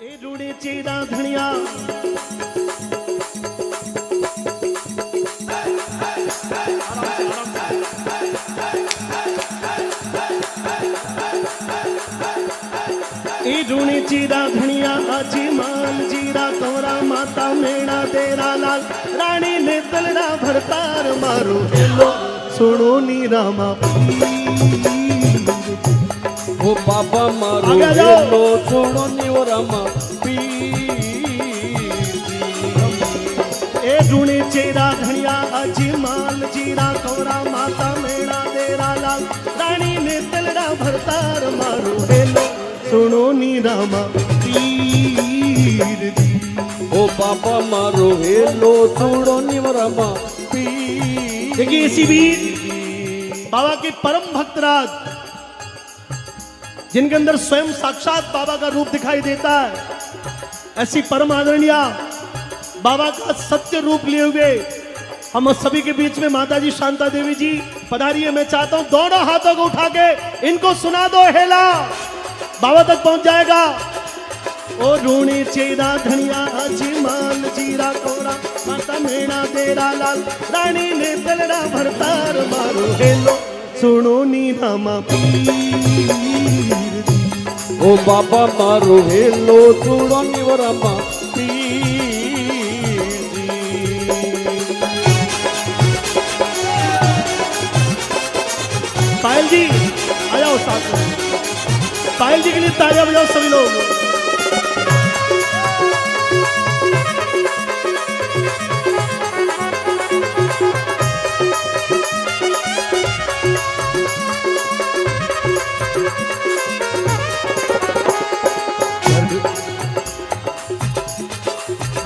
ए रुणीचे रा धणिया रुणीचे रा धणिया आजी मान जीरा तोरा माता मेणा तेरा लाल रानी ने तलड़ा भरतार मारो हेलो सुनो नी रामा वो बाबा मारो हेलो सुनो नी रामा ए रुणीचे रा धणिया आजी मान जीरा तोरा माता मेणा तेरा लाल रानी ने तलड़ा भरतार मारो हेलो सुनो नी रामा पीर दी ओ बाबा मारो हेलो सुनो नी रामा पीर। देखिए इसी वीर बाबा के परम भक्तराज जिनके अंदर स्वयं साक्षात बाबा का रूप दिखाई देता है, ऐसी परम आदरणीय बाबा का सत्य रूप लिए हुए हम सभी के बीच में माता जी शांता देवी जी पधारी है। मैं चाहता हूं दोनों हाथों को उठा के इनको सुना दो हेला, बाबा तक पहुंच जाएगा। ओ रुणीचे रा धनिया आजी मान जीरा तोरा माता मेणा तेरा लाल रानी ने तलड़ा भरतार मारो हेलो सुनो नी रामा पीर ओ बाबा मारो हेलो सुनो नी रामा पीर। पायल जी आ जाओ साथ में, पायल जी के लिए तालियां बजाओ सभी लोग।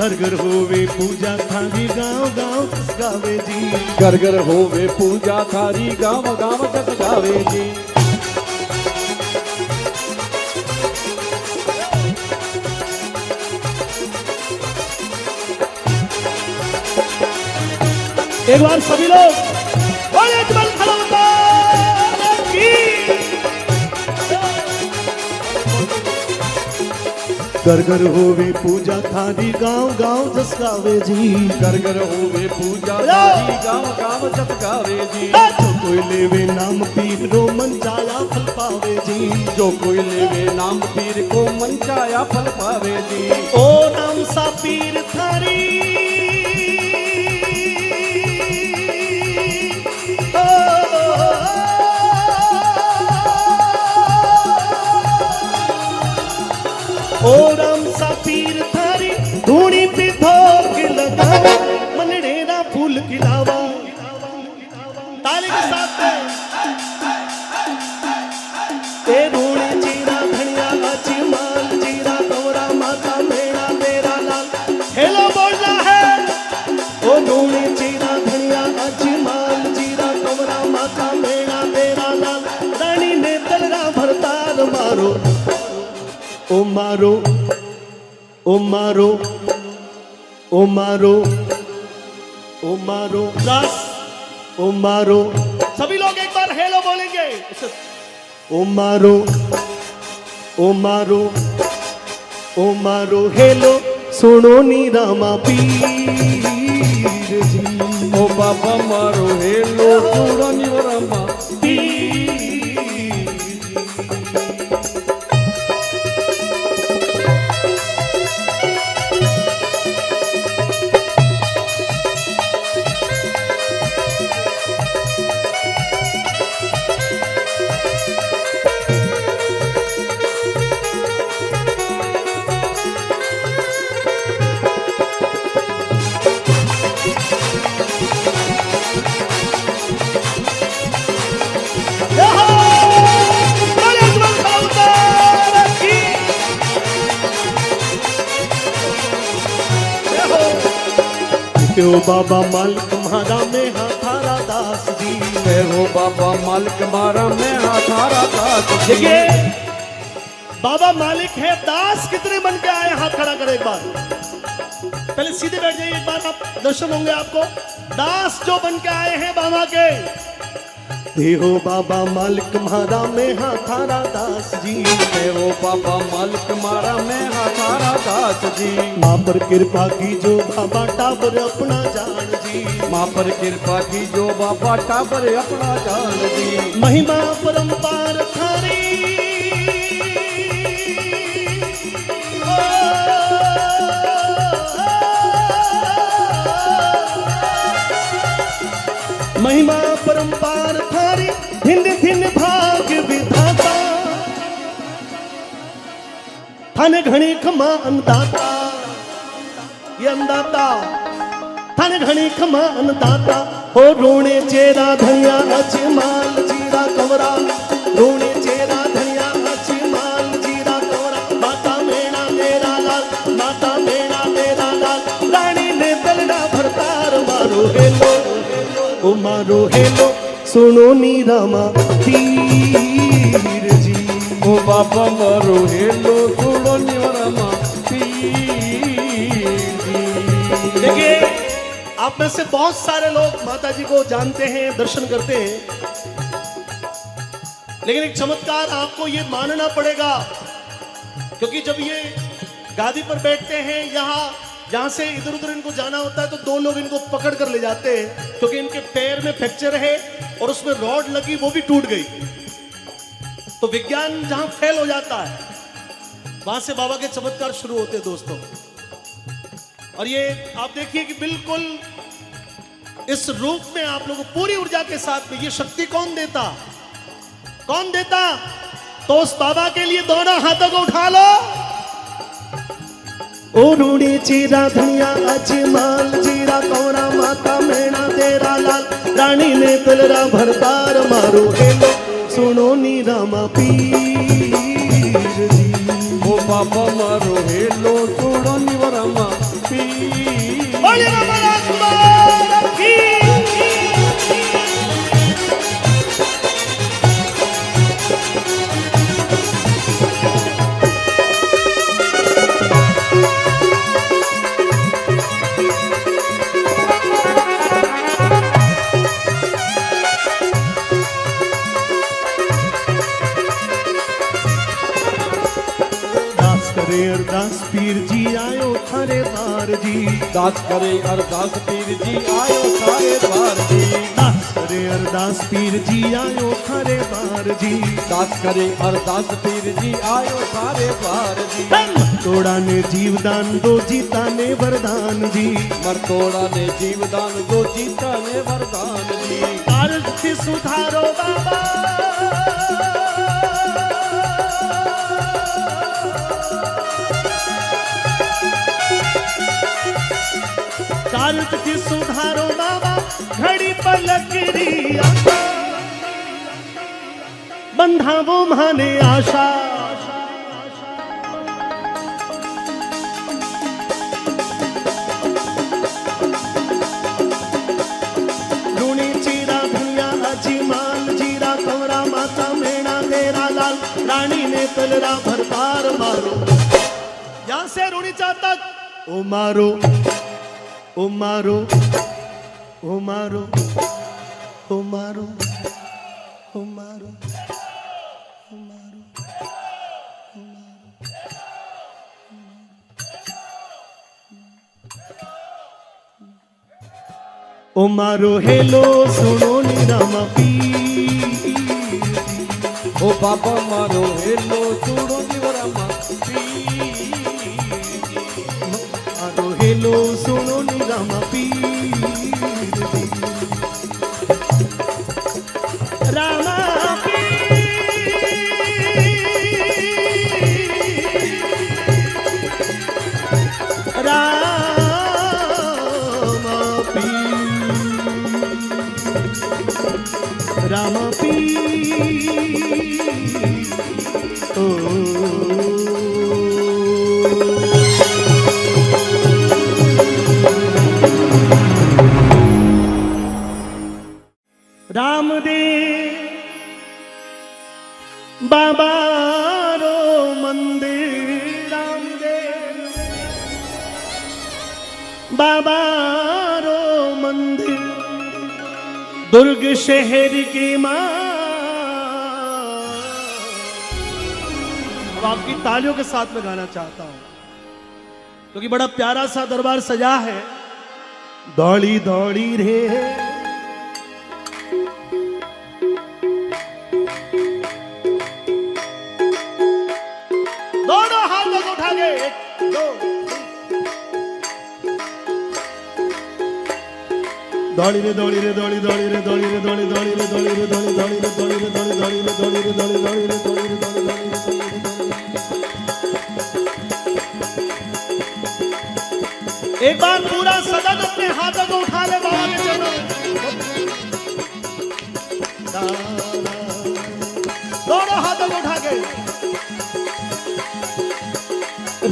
घर घर होवे पूजा थारी गाँव गाँव गावे जी, घर घर होवे पूजा थारी गाँव गाँव जग गावे जी। एक बार सभी लोग घर घर होवे पूजा थारी गांव गांव जस गावे जी, घर घर होवे पूजा थारी गांव गांव जस गावे जी। जो कोई लेवे नाम पीर को मन चाया फल पावे जी, जो कोई लेवे नाम पीर को मन चाया फल पावे जी। ओ नाम सा पीर थारी ओ राम सा पीर थारी धूणी पे धोक लगावा मनड़े ना फूल खिलावा। ताली के साथ ए रुणीचे रा धनिया आजी मान जीरा तोरा माता मेणा तेरा लाल हेलो बोलना है। ओ रुणीचे रा धनिया आजी मान जीरा तोरा माता मेणा तेरा लाल रानी ने तलड़ा भरतार मारो ओ मारो ओ मारो ओ मारो ओ मारो दास ओ मारो। सभी लोग एक बार हेलो बोलेंगे। ओ मारो ओ मारो ओ मारो हेलो सुनो नी रामा पीर जी ओ बाबा मारो हेलो सुनो नी रामा पीर। मैं बाबा मालिक मारा में हाथारा दास जी, मैं हो बाबा मालिक मारा में हाथारा दास जी। बाबा मालिक है, दास कितने बन के आए? हाथ खड़ा करें एक बार, पहले सीधे बैठ जाइए। एक बार आप दर्शन होंगे आपको। दास जो बन के आए हैं बाबा के, देहो बाबा मालिक मारा में हाथारा दास जी, देहो बाबा मालिक मारा में हाथारा दास जी। माँ पर कृपा की जो बाबा टाबर अपना जान जी, माँ पर कृपा की जो बाबा टाबर अपना जान जी। महिमा परम्पार थारी महिमा परम्पार थारी, भिन्न भिन्न भाग विधाता, थाने घनी खमा अन्नदाता, ये अन्नदाता थाने घनी खमा अन्नदाता। हो रुणिचे रा धनिया नचे माल जीरा कंवरा, रुणिचे रा धनिया नचे माल जीरा कंवरा। माता मेणा मेरा लाल, माता मेणा मेरा लाल, रानी ने दलड़ा भरतार मारो हेलो, ओ मारो हेलो सुनो नीरामा पीर जी। ओ बाबा मारो हेलो सुनो नीरामा पीर जी। देखिए आप में से बहुत सारे लोग माता जी को जानते हैं, दर्शन करते हैं, लेकिन एक चमत्कार आपको ये मानना पड़ेगा, क्योंकि जब ये गादी पर बैठते हैं यहाँ से इधर उधर इनको जाना होता है तो दो लोग इनको पकड़ कर ले जाते हैं, क्योंकि इनके पैर में फ्रैक्चर है और उसमें रॉड लगी वो भी टूट गई। तो विज्ञान जहां फेल हो जाता है वहां से बाबा के चमत्कार शुरू होते हैं दोस्तों। और ये आप देखिए कि बिल्कुल इस रूप में आप लोगों को पूरी ऊर्जा के साथ में ये शक्ति कौन देता तो उस बाबा के लिए दोनों हाथों को उठा लो। ओ रुणिचे रा धनिया अचे माल जीरा कंवरा, माता मेणा तेरा लाल, रानी ने दलरा भरतार मारो हेलो सुनो नीरामा पीर जी। ओ बाबा मारो हेलो सुनो नीरामा पीर। बोले बाबा राजकुमार की। अरदास पीर जी आयो थारे द्वार जी, दास करे अरदास पीर जी आयो थारे द्वार जी, दास करे अरदास पीर जी आयो थारे द्वार जी, दास करे अरदास पीर जी आयो थारे द्वार जी। मरतोड़ा ने जीवदान दो जीता ने वरदान जी, मरतोड़ा ने जीवदान दो जीता ने वरदान जी। कार्य सुधारो बाबा की सुधारो बाबा, घड़ी पलक री आशा, बंधा वो माने आशा, रुणिचे रा धनिया अचे माल जीरा कंवरा, माता मेणा तेरा लाल, रानी ने दलरा भरतार मारो। यहां से रुणिचा तक ओ मारो ओ मारो ओ मारो ओ मारो ओ मारो ओ मारो। ओ मारो हेलो सुनो नीरामा पीर। ओ बाबा मारो हेलो सुनो नीरामा पीर। मारो हेलो सुनो बाबा रो मंदिर रामदेव, बाबा रो मंदिर दुर्ग शहर की माँ। अब आपकी तालियों के साथ में गाना चाहता हूं क्योंकि बड़ा प्यारा सा दरबार सजा है। दौड़ी दौड़ी रे दोनों हाथ तक उठा के एक दो दौड़ी रे दौड़ी रे दौड़ी दौड़ी रे दौड़ी रे दौड़ी दौड़ी रे दौड़ी रे दौड़ी दौड़ी रे दौड़ी रे दौड़ी दौड़ी रे दौड़ी रे दौड़ी दौड़ी रे दौड़ी रे दौड़ी दौड़ी। एक बार पूरा सदन अपने हाथों को उठा ले बाबा के चरणों में, दोनों हाथों को उठा के।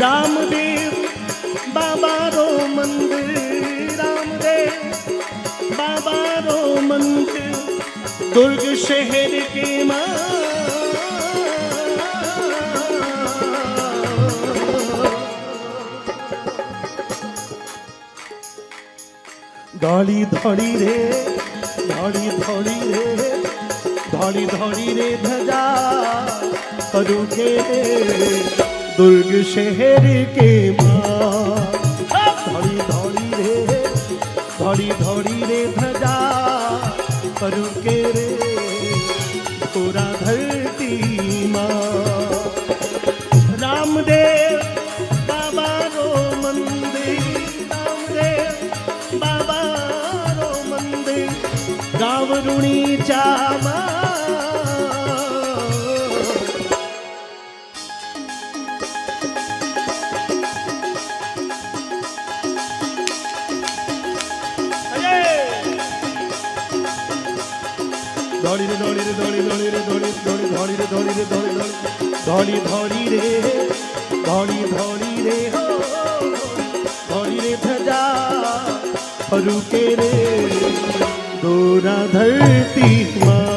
रामदेव बाबा रो मंदिर, रामदेव बाबा रो मंदिर, दुर्ग शहर की माँ। दौड़ी दौड़ी रे दौड़ी दौड़ी रे दौड़ी दौड़ी रे धजा रुके दुर्ग शहर के माँ। धौड़ी धौड़ी रे धजा परुके रे पूरा धरती माँ। रामदेव बाबा रो मंदिर, रामदेव बाबा रो मंदिर, गाँव रुणीचा माँ। दौड़ी रे दौड़ी रे दौड़ी दौड़ी रे दौड़ी दौड़ी दौड़ी रे दौड़ी रे दौड़ी दौड़ी दौड़ी रे दौड़ी दौड़ी रे दौड़ी रे धजा रुके रे दूरा धरती माँ।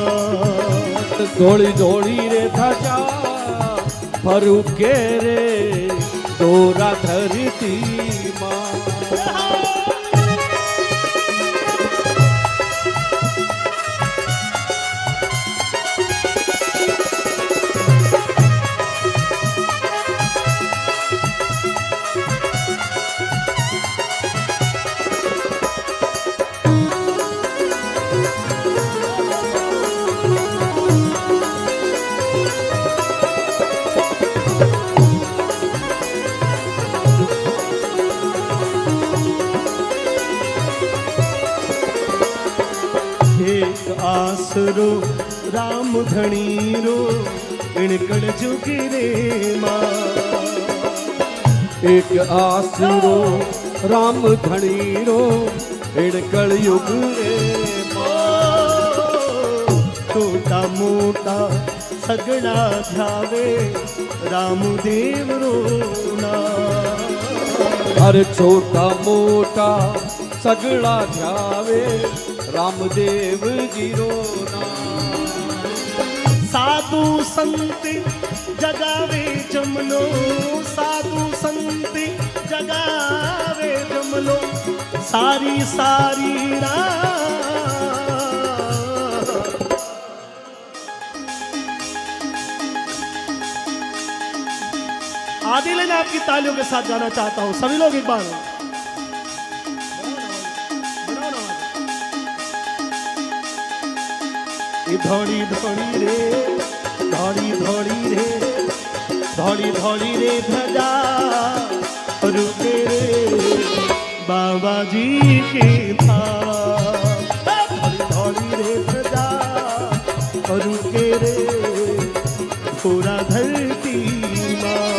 दौड़ी दौड़ी रे धजा रुके रे दूरा धरती माँ। आसरो राम धनीरो इनकड़ जुगे रे माँ। एक आसरो राम धनीरो इनकड़ युग रे माँ। छोटा मोटा सगड़ा ध्यावे राम देव रो ना। हर छोटा मोटा सगड़ा ध्यावे रामदेव जीरो नाम। साधु संत जगावे जमलो, साधु संत जगावे जमलो, सारी सारी रात। आदिल ने आपकी तालियों के साथ जाना चाहता हूं सभी लोग एक बार। धौड़ी धौड़ी रे धौड़ी धौड़ी रे धौड़ी धौड़ी रे धजा रुके रे बाबा जी के धाम। धौड़ी धौड़ी रे धजा रुके रे पूरा धरती माँ।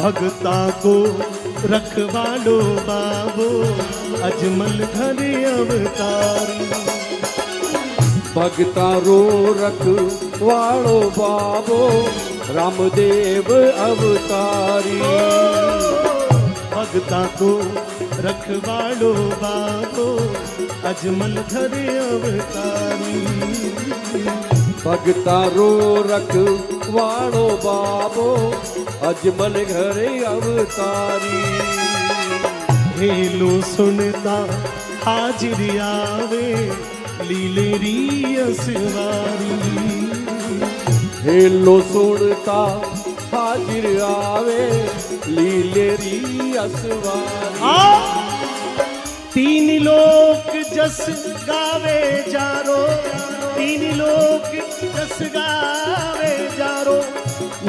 भगता को रखवालो बाबो अजमल घर अवतारी। भगतारो रखवालो बाबो रामदेव अवतारी। भगता को रखवालो बाबो अजमल घर अवतारी। भगतारो रखवालो बाबो अजमल घरे अवतारी। हेलो सुनता हाजरी आवे लीलेरी असवारी। हेलो सुनता हाजिर आवे लीलेरी असवारी। तीन लोक जस गावे जारो। तीन लोक जस गावे जारो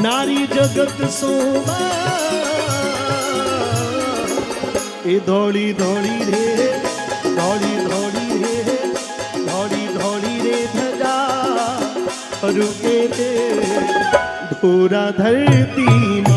नारी जगत सोमा। ए धौली धौली रे धौली धौली रे धौली धौली रे धजा रुके रे धोरा धरती।